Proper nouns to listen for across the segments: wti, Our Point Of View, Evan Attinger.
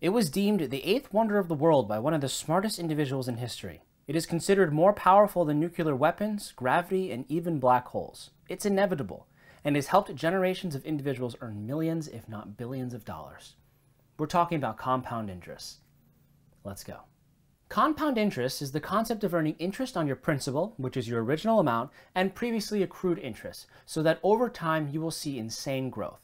It was deemed the eighth wonder of the world by one of the smartest individuals in history. It is considered more powerful than nuclear weapons, gravity, and even black holes. It's inevitable, and has helped generations of individuals earn millions, if not billions of dollars. We're talking about compound interest. Let's go. Compound interest is the concept of earning interest on your principal, which is your original amount, and previously accrued interest, so that over time you will see insane growth.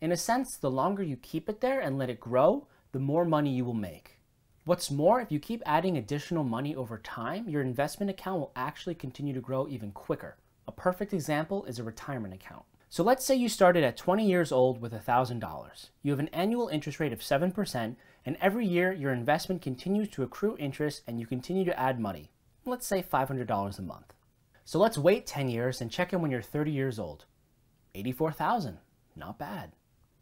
In a sense, the longer you keep it there and let it grow, the more money you will make. What's more, if you keep adding additional money over time, your investment account will actually continue to grow even quicker. A perfect example is a retirement account. So let's say you started at 20 years old with $1,000. You have an annual interest rate of 7%, and every year your investment continues to accrue interest and you continue to add money. Let's say $500 a month. So let's wait 10 years and check in when you're 30 years old. $84,000, not bad.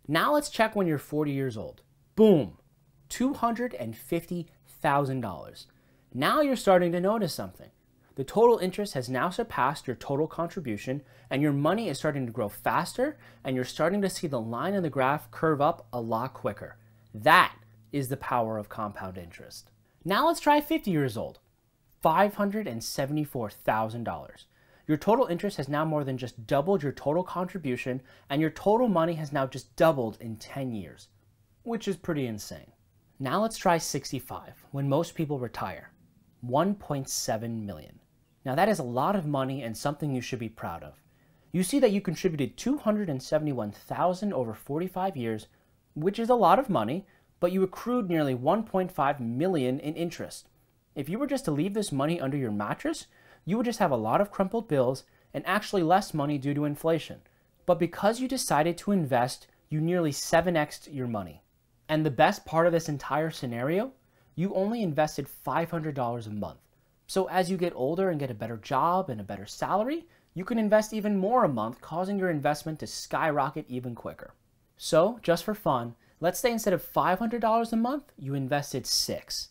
Now let's check when you're 40 years old. Boom, $250,000. Now you're starting to notice something. The total interest has now surpassed your total contribution, and your money is starting to grow faster, and you're starting to see the line in the graph curve up a lot quicker. That is the power of compound interest. Now let's try 50 years old, $574,000. Your total interest has now more than just doubled your total contribution, and your total money has now just doubled in 10 years, which is pretty insane. Now let's try 65, when most people retire, $1.7 million. Now that is a lot of money and something you should be proud of. You see that you contributed $271,000 over 45 years, which is a lot of money, but you accrued nearly $1.5 million in interest. If you were just to leave this money under your mattress, you would just have a lot of crumpled bills and actually less money due to inflation. But because you decided to invest, you nearly 7x'd your money. And the best part of this entire scenario, you only invested $500 a month. So as you get older and get a better job and a better salary, you can invest even more a month, causing your investment to skyrocket even quicker. So just for fun, let's say instead of $500 a month, you invested $600.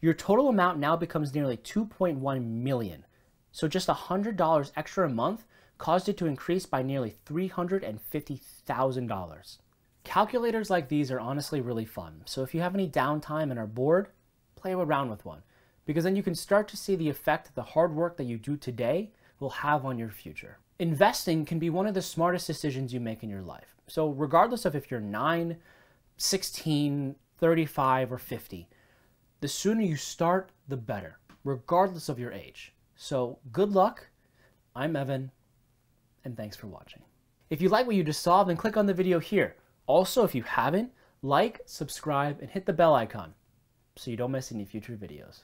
Your total amount now becomes nearly $2.1 million. So just $100 extra a month caused it to increase by nearly $350,000. Calculators like these are honestly really fun. So if you have any downtime and are bored, play around with one, because then you can start to see the effect the hard work that you do today will have on your future. Investing can be one of the smartest decisions you make in your life. So regardless of if you're 9, 16, 35, or 50, the sooner you start, the better, regardless of your age. So good luck. I'm Evan, and thanks for watching. If you like what you just saw, then click on the video here. Also, if you haven't, like, subscribe, and hit the bell icon so you don't miss any future videos.